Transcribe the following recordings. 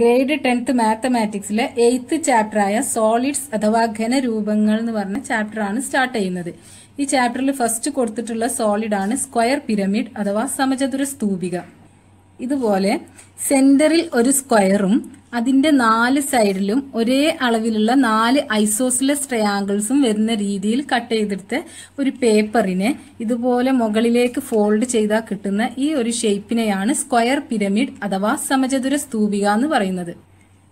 Grade 10th Mathematics le 8th chapter aya solids athava ghana roopangal nu parna chapter aanu start cheyyunnathu. Ee chapter il first koduthittulla solid aanu square pyramid athava samachatura stoopiga. Idu pole center il oru square um adinte naal side ilum ore alavilulla naal isosceles triangles um verna reethiyil cut cheyidittu oru paper ine idu pole mogalilekku fold cheyda kittuna ee oru shape ine aanu square pyramid athava samajadura stoopiga ennu parayunnathu.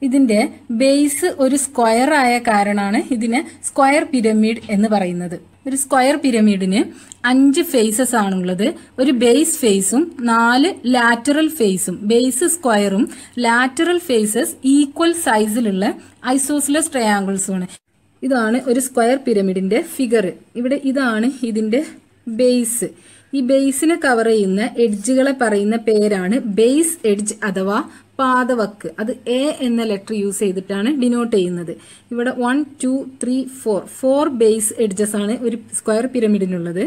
ഇതിന്റെ base ഒരു square ആയ കാരണമാണ് ഇതിനെ square pyramid എന്ന് പറയുന്നത്. ഒരു square പിരമിഡിന് 5 faces ആണുള്ളത്. ഒരു ബേസ് ഫേസും 4 ലാറ്ററൽ ഫേസും. ബേസ് സ്ക്വയറും ലാറ്ററൽ ഫേസസ് ഈക്വൽ സൈസിലുള്ള ഐസോസെലസ് ട്രയാംഗിൾസുമാണ്. ഇതാണ് ഒരു സ്ക്വയർ പിരമിഡിന്റെ ഫിഗർ. ഇവിടെ ഇതാണ് ഇതിന്റെ ബേസ്. ഈ ബേസിനെ കവർ ചെയ്യുന്ന എഡ്ജുകളെ പറയുന്ന പേരാണ് ബേസ് എഡ്ജ് അഥവാ പാദവക്ക്. അത് എ എന്ന ലെറ്റർ യൂസ് ചെയ്തിട്ടാണ് ഡിനോട്ട് ചെയ്യുന്നത്. ഇവിടെ 1 2 3 4 ബേസ് എഡ്ജസ് ആണ് ഒരു സ്ക്വയർ പിരമിഡിനുള്ളത്.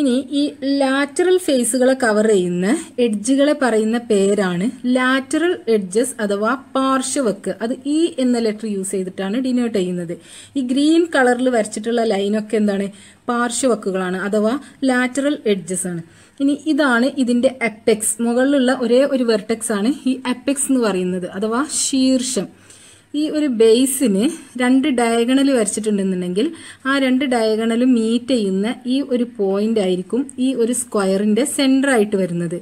ഇനി ഈ ലാറ്ററൽ ഫേസുകളെ കവർ ചെയ്യുന്ന എഡ്ജുകളെ പറയുന്ന പേരാണ് ലാറ്ററൽ എഡ്ജസ് അഥവാ പാർശ്വവക്ക്. അത് ഇ എന്ന ലെറ്റർ യൂസ് ചെയ്തിട്ടാണ് ഡിനോട്ട് ചെയ്യുന്നത്. ഈ ഗ്രീൻ കളറിൽ വരച്ചിട്ടുള്ള ലൈനൊക്കെ എന്താണ്? പാർശ്വവക്കുകളാണ് അഥവാ ലാറ്ററൽ എഡ്ജസ് ആണ്. ഇനി ഇതാണ് ഇതിന്റെ അപ്പെക്സ്. മുകളിലുള്ള ഒരേ ഒരു വെർട്ടെക്സ് ആണ് ഈ അപ്പെക്സ് എന്ന് പറയുന്നത് അഥവാ ശീർഷം. ഈ ഒരു ബേസിന് 2 ഡയഗണൽ വരച്ചിട്ടുണ്ടെന്നുണ്ടെങ്കിൽ ആ 2 ഡയഗണലും മീറ്റ് ചെയ്യുന്ന ഈ ഒരു പോയിന്റ് ആയിരിക്കും ഈ ഒരു സ്ക്വയറിന്റെ സെന്റർ ആയിട്ട് വരുന്നത്.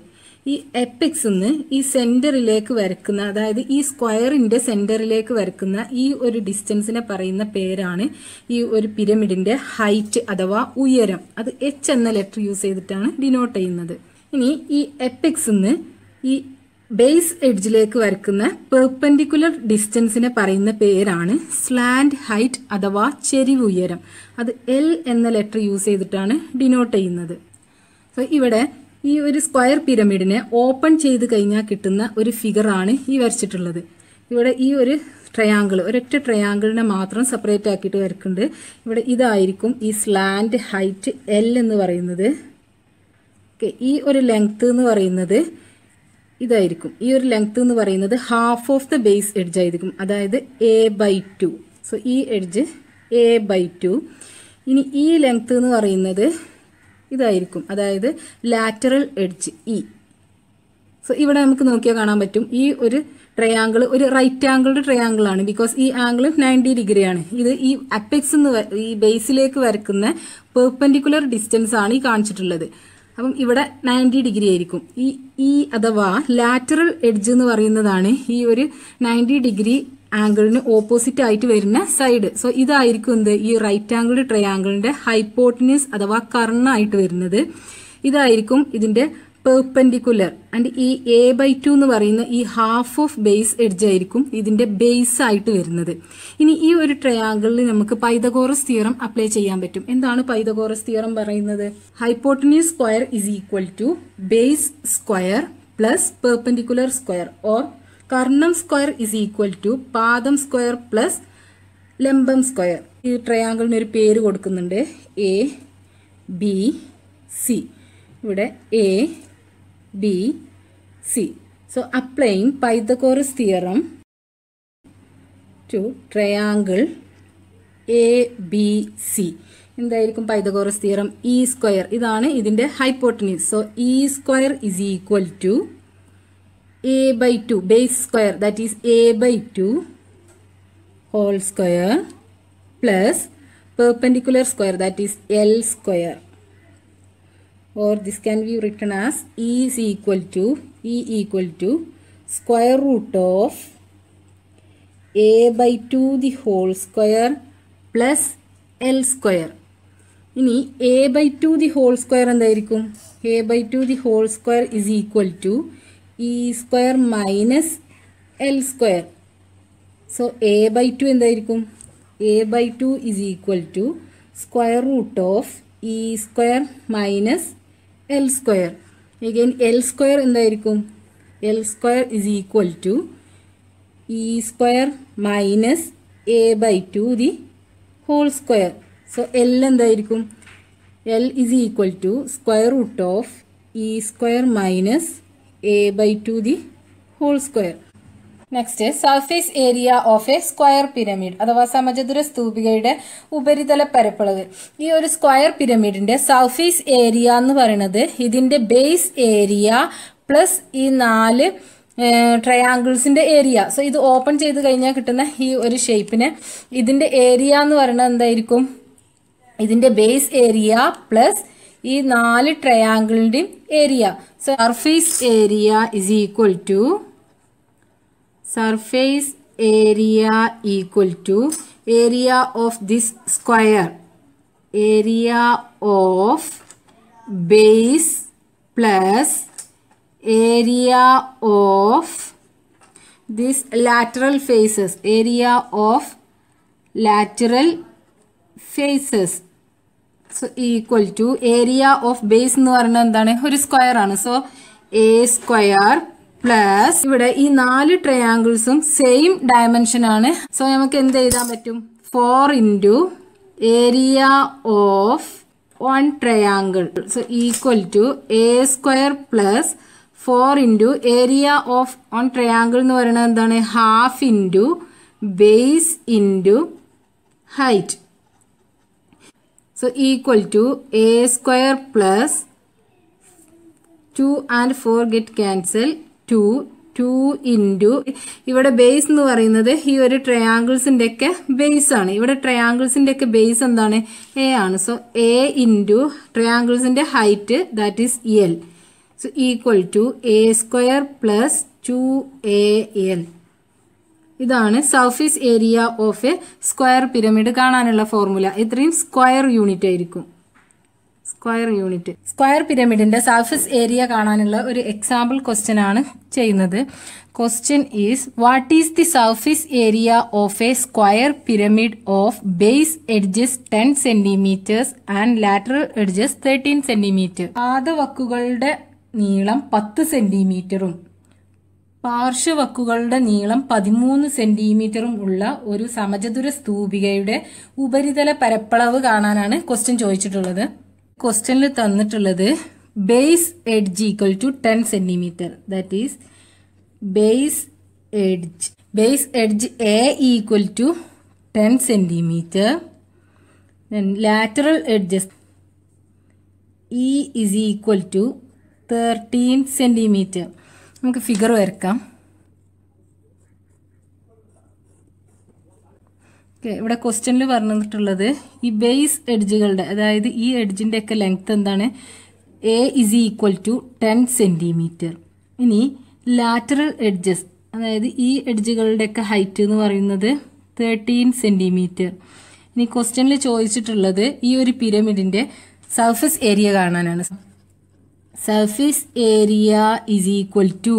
ഈ എപ്പിക്സ് നിന്ന് ഈ സെന്ററിലേക്ക് വരക്കുന്ന, അതായത് ഈ സ്ക്വയറിന്റെ സെന്ററിലേക്ക് വരക്കുന്ന ഈ ഒരു ഡിസ്റ്റൻസിനെ പറയുന്ന പേരാണ് ഈ ഒരു പിരമിഡിന്റെ ഹൈറ്റ് അഥവാ ഉയരം. അത് എച്ച് എന്ന ലെറ്റർ യൂസ് ചെയ്തിട്ടാണ് ഡിനോട്ട് ചെയ്യുന്നത്. ഇനി ഈ എപ്പിക്സ് നിന്ന് ഈ ബേസ് എഡ്ജിലേക്ക് വരക്കുന്ന പെർപെൻഡിക്കുലർ ഡിസ്റ്റൻസിനെ പറയുന്ന പേരാണ് സ്ലാൻഡ് ഹൈറ്റ് അഥവാ ചെരിവ് ഉയരം. അത് എൽ എന്ന ലെറ്റർ യൂസ് ചെയ്തിട്ടാണ് ഡിനോട്ട് ചെയ്യുന്നത്. സോ ഇവിടെ ഈ ഒരു സ്ക്വയർ പിരമിഡിനെ ഓപ്പൺ ചെയ്ത് കഴിഞ്ഞാൽ കിട്ടുന്ന ഒരു ഫിഗറാണ് ഈ വരച്ചിട്ടുള്ളത്. ഇവിടെ ഈ ഒരു ട്രയാങ്കിൾ, ഒരൊറ്റ ട്രയാങ്കിളിനെ മാത്രം സെപ്പറേറ്റ് ആക്കിയിട്ട് വരക്കുന്നുണ്ട്. ഇവിടെ ഇതായിരിക്കും ഈ സ്ലാൻഡ് ഹൈറ്റ് എൽ എന്ന് പറയുന്നത്. ഈ ഒരു ലെങ്ത് എന്ന് പറയുന്നത് ഇതായിരിക്കും. ഈ ഒരു ലെങ്ത് എന്ന് പറയുന്നത് half of the base edge ആയിരിക്കും, അതായത് a/2. സോ ഈ എഡ്ജ് a/2. ഇനി ഈ ലെങ്ത് എന്ന് പറയുന്നത് ഇതായിരിക്കും, അതായത് ലാറ്ററൽ എഡ്ജ് ഇ. സോ ഇവിടെ നമുക്ക് നോക്കിയാൽ കാണാൻ പറ്റും ഈ ഒരു ട്രയാങ്കിൾ ഒരു റൈറ്റ് ആംഗിൾഡ് ട്രയാങ്കിൾ ആണ്. ബിക്കോസ് ഈ ആംഗിൾ 90 ഡിഗ്രി ആണ്. ഇത് ഈ അപ്പെക്സ് എന്ന് ഈ ബേസിലേക്ക് വരക്കുന്ന പെർപെൻഡിക്കുലർ ഡിസ്റ്റൻസ് ആണ് ഈ കാണിച്ചിട്ടുള്ളത്. അപ്പം ഇവിടെ 90 ഡിഗ്രി ആയിരിക്കും. ഈ അഥവാ ലാറ്ററൽ എഡ്ജ് എന്ന് പറയുന്നതാണ് ഈ ഒരു 90 ഡിഗ്രി ആംഗിളിന് ഓപ്പോസിറ്റ് ആയിട്ട് വരുന്ന സൈഡ്. സോ ഇതായിരിക്കും എന്ത് ഈ റൈറ്റ് ആംഗിൾഡ് ട്രയാങ്കിളിന്റെ ഹൈപ്പോട്ടിനിസ് അഥവാ കർണായിട്ട് വരുന്നത്. ഇതായിരിക്കും ഇതിന്റെ പെർപെൻഡിക്കുലർ. ആൻഡ് ഈ a/2 എന്ന് പറയുന്ന ഈ ഹാഫ് ഓഫ് ബേസ് എഡ്ജ് ആയിരിക്കും ഇതിന്റെ ബേസ് ആയിട്ട് വരുന്നത്. ഇനി ഈ ഒരു ട്രയാങ്കിളിൽ നമുക്ക് പൈതഗോറസ് തിയറം അപ്ലൈ ചെയ്യാൻ പറ്റും. എന്താണ് പൈതഗോറസ് തിയറം പറയുന്നത്? Hypotenuse square is equal to base square plus perpendicular square, or കർണം സ്ക്വയർ ഇസ് ഈക്വൽ ടു പാദം സ്ക്വയർ പ്ലസ് ലംബം സ്ക്വയർ. ഈ ട്രയാങ്കിളിന് ഒരു പേര് കൊടുക്കുന്നുണ്ട് a b c. ഇവിടെ a b c. So applying Pythagoras theorem to triangle a b c. എന്തായിരിക്കും പൈതഗോറസ് തിയറം? e square. ഇതാണ് ഇതിന്റെ hypotenuse. So e square is equal to a/2 base square, that is a/2 whole square plus perpendicular square, that is L square, or this can be written as E equal to square root of a/2 the whole square plus L square. Ini a/2 the whole square endayirikkum? a/2 the whole square is equal to e square minus L square. So a/2 എന്തായിരിക്കും? a/2 is equal to square root of e square minus L square. Again L square എന്തായിരിക്കും? L square is equal to e square minus a/2 the whole square. So L എന്തായിരിക്കും? L is equal to square root of e square minus a/2 the whole square. Next is surface area of a square pyramid. अथवा समझदुरे स्तूप के ऊपरी तले परपलगे ये एक square pyramid इंडे surface area अन्न बरेना दे इधिंडे base area plus इन नाले triangles इंडे area. So इधो open चेद कहिन्या किटना ये एक shape ने इधिंडे area अन्न बरेना अंदा इरिकुम इधिंडे base area plus इन नाले triangle इंडे area. So surface area is equal to surface area equal to area of this square, area of base plus area of this lateral faces, area of lateral faces. So equal to area of base nu varana or square aanu. So a square plus here these four triangles same dimension aanu. So namak endu eduthan pattum 4 into area of one triangle. So equal to a square plus 4 into area of one triangle nu varana endane half into base into height. So equal to a square plus 2 and 4 get cancel 2 into here base nu parayunnathu ee oru triangles inde ke base aanu. Here triangles inde ke base endane a aanu. So a into triangles inde height, that is l. So equal to a square plus 2al. ഇതാണ് surface area of a square pyramid കാണാനുള്ള formula. ഇത്രയും square unit ആയിരിക്കും. Square unit square പിരമിഡിന്റെ surface area കാണാനുള്ള ഒരു example question ആണ് ചെയ്യുന്നത്. Question is what is the surface area of a square pyramid of base edges 10 centimetres and lateral edges 13 centimetre. പാദവക്കുകളുടെ നീളം 10 സെന്റിമീറ്ററും പാർശ്വവക്കുകളുടെ നീളം 13 സെന്റിമീറ്ററും ഉള്ള ഒരു സമചതുര സ്തൂപികയുടെ ഉപരിതല പരപ്പളവ് കാണാനാണ് ക്വസ്റ്റ്യൻ ചോദിച്ചിട്ടുള്ളത്. ക്വസ്റ്റ്യനിൽ തന്നിട്ടുള്ളത് base edge equal to 10 centimetre, that is base edge. Base edge A equal to 10 centimetre. Lateral edges E is equal to 13 centimetre. നമുക്ക് ഫിഗർ വരക്കാം. ഓക്കെ, ഇവിടെ ക്വസ്റ്റ്യനിൽ പറഞ്ഞിട്ടുള്ളത് ഈ ബേസ് എഡ്ജുകളുടെ, അതായത് ഈ എഡ്ജിന്റെ ഒക്കെ ലെങ്ത് എന്താണ്? A is equal to 10 centimetre. ഇനി ലാറ്ററൽ എഡ്ജസ്, അതായത് ഈ എഡ്ജുകളുടെ ഒക്കെ ഹൈറ്റ് എന്ന് പറയുന്നത് 13 സെന്റിമീറ്റർ. ഇനി ക്വസ്റ്റ്യനിൽ ചോദിച്ചിട്ടുള്ളത് ഈ ഒരു പിരമിഡിന്റെ സർഫേസ് ഏരിയ കാണാനാണ്. Surface area is equal to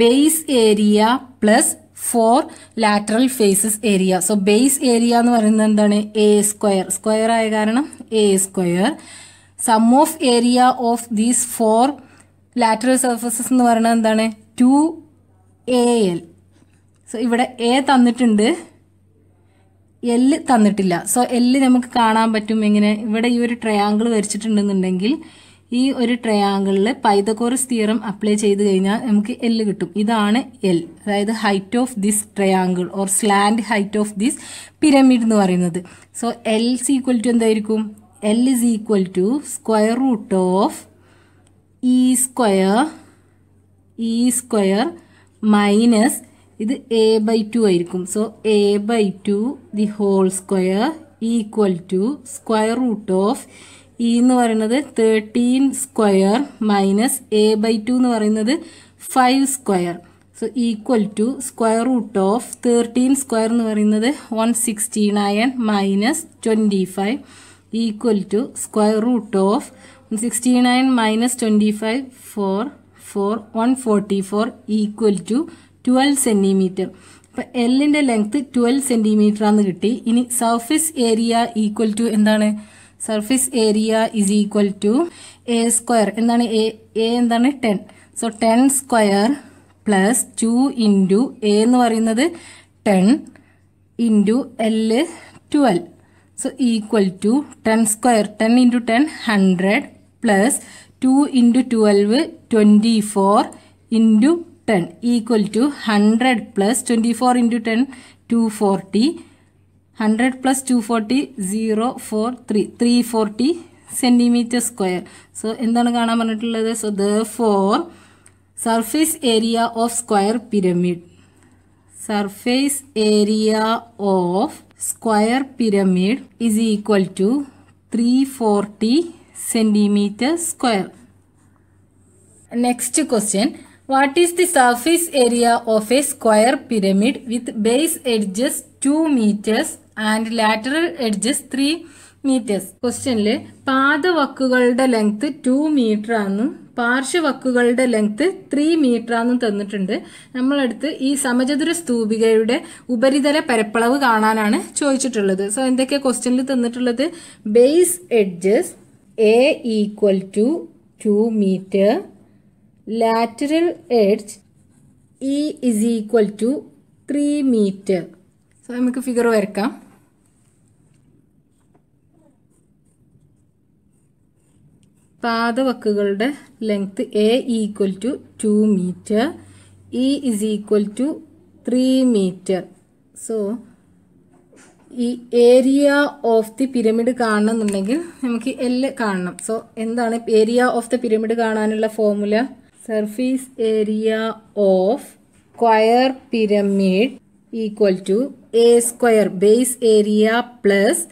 base area plus 4 lateral faces area. So base area nu varunna a square, square ay karanam a square, sum of area of these 4 lateral surfaces nu varunna endane 2al. So ivide a tannittunde, l tannittilla. So l namukku kaanan pattum engine ivide ee oru triangle verichittundennuണ്ടെങ്കിൽ ഈ ഒരു ട്രയാങ്കിളിൽ Pythagoras theorem apply ചെയ്തു കഴിഞ്ഞാൽ നമുക്ക് L കിട്ടും. ഇതാണ് L, അതായത് height of this triangle or slant height of this pyramid എന്ന് പറയുന്നത്. So L is equal to എന്തായിരിക്കും? L is equal to square root of E square minus ഇത് എ ബൈ 2 ആയിരിക്കും. So A by 2 the whole square equal to square root of E എന്ന് പറയുന്നത് 13 square minus A by 2 എന്ന് പറയുന്നത് 5 square. So equal to square root of 13 square എന്ന് പറയുന്നത് 169 minus 25 equal to square root of 169 minus 25 144 equal to 12 centimetre. അപ്പം എല്ലിൻ്റെ length 12 centimetre ആണെന്ന് കിട്ടി. ഇനി സർഫേസ് ഏരിയ ഈക്വൽ ടു എന്താണ്? Surface area is equal to A square. എന്താണ് A? A എന്താണ് 10. So 10 square plus 2 into A എന്ന് പറയുന്നത് 10 into L 12. So equal to 10 square, 10 into 10 100 plus 2 into 12 24 into 10 equal to 100 plus 24 into 10, 240. 100 plus 240, 0, 4, 3, 340 centimeter square. So, therefore, surface area of square pyramid. Surface area of square pyramid is equal to 340 centimeter square. Next question. What is the surface area of a square pyramid with base edges 2 meters and lateral edges 3 meters? Question le paadavakkugalude length 2 meter aanu പാർശ്വവക്കുകളുടെ length 3 metre ആണെന്ന് തന്നിട്ടുണ്ട്. നമ്മളടുത്ത് ഈ സമചതുര സ്തൂപികയുടെ ഉപരിതല പരപ്പളവ് കാണാനാണ് ചോദിച്ചിട്ടുള്ളത്. So എന്തൊക്കെ ക്വസ്റ്റ്യനിൽ തന്നിട്ടുള്ളത്? Base edges A equal to 2 metre, lateral edge E is equal to 3 metre. So നമുക്ക് ഫിഗർ വരക്കാം. പാദവക്കുകളുടെ length A equal to 2 metre, E is equal to 3 metre. So ഈ ഏരിയ ഓഫ് ദി പിരമിഡ് കാണണമെന്നുണ്ടെങ്കിൽ നമുക്ക് L കാണണം. So എന്താണ് area of the pyramid കാണാനുള്ള formula? Surface area of square pyramid equal to A square, base area plus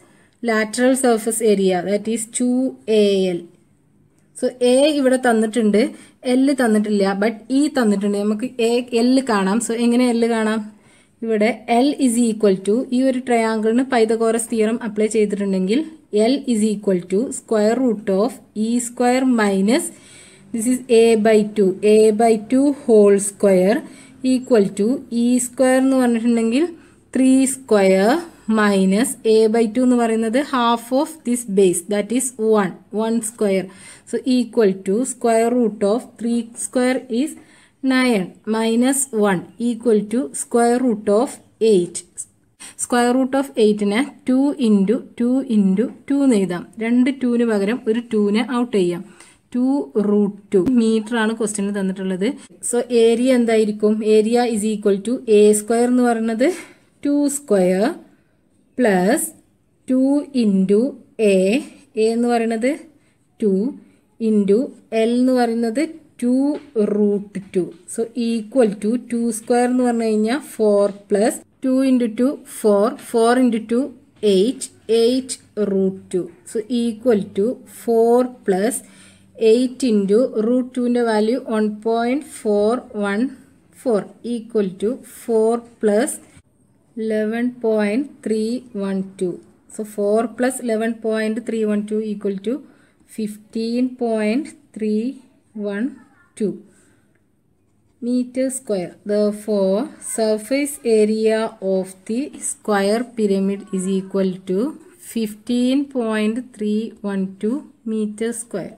lateral surface area, that is 2AL. So A ഇവിടെ തന്നിട്ടുണ്ട്, L തന്നിട്ടില്ല, but E തന്നിട്ടുണ്ട്. നമുക്ക് എല് കാണാം. So എങ്ങനെ L കാണാം? ഇവിടെ എൽ ഇസ് ഈക്വൽ ടു, ഈ ഒരു ട്രയാങ്കിളിന് പൈതഗോറസ് തിയറം അപ്ലൈ ചെയ്തിട്ടുണ്ടെങ്കിൽ L is equal to square root of E square minus this is A by two whole square equal to E square എന്ന് പറഞ്ഞിട്ടുണ്ടെങ്കിൽ 3 സ്ക്വയർ മൈനസ് A/2 എന്ന് പറയുന്നത് half of this base, that is 1 square. So equal to square root of 3 square is 9 minus 1 equal to square root of 8. Square root of 8നെ 2 into 2 എന്ന് എഴുതാം. 2 പകരം ഒരു 2നെ out ചെയ്യാം. 2√2 മീറ്റർ ആണ് ക്വസ്റ്റ്യനിൽ തന്നിട്ടുള്ളത്. സോ ഏരിയ എന്തായിരിക്കും? Area is equal to A square എന്ന് പറയുന്നത് 2 സ്ക്വയർ പ്ലസ് 2 ഇൻറ്റു എ എന്ന് പറയുന്നത് 2 ഇൻറ്റു എൽ എന്ന് പറയുന്നത് 2√2. സോ ഈക്വൽ ടു 2 സ്ക്വയർ എന്ന് പറഞ്ഞു കഴിഞ്ഞാൽ 4 plus 2 into 2 4, 4 into 2 8 8√2. So equal to 4 plus 8 into root 2ൻ്റെ value 1.414 equal to 4 plus 11.312. so 4 plus 11.312 equal to 15.312 meter square. Therefore, surface area of the square pyramid is equal to 15.312 meter square.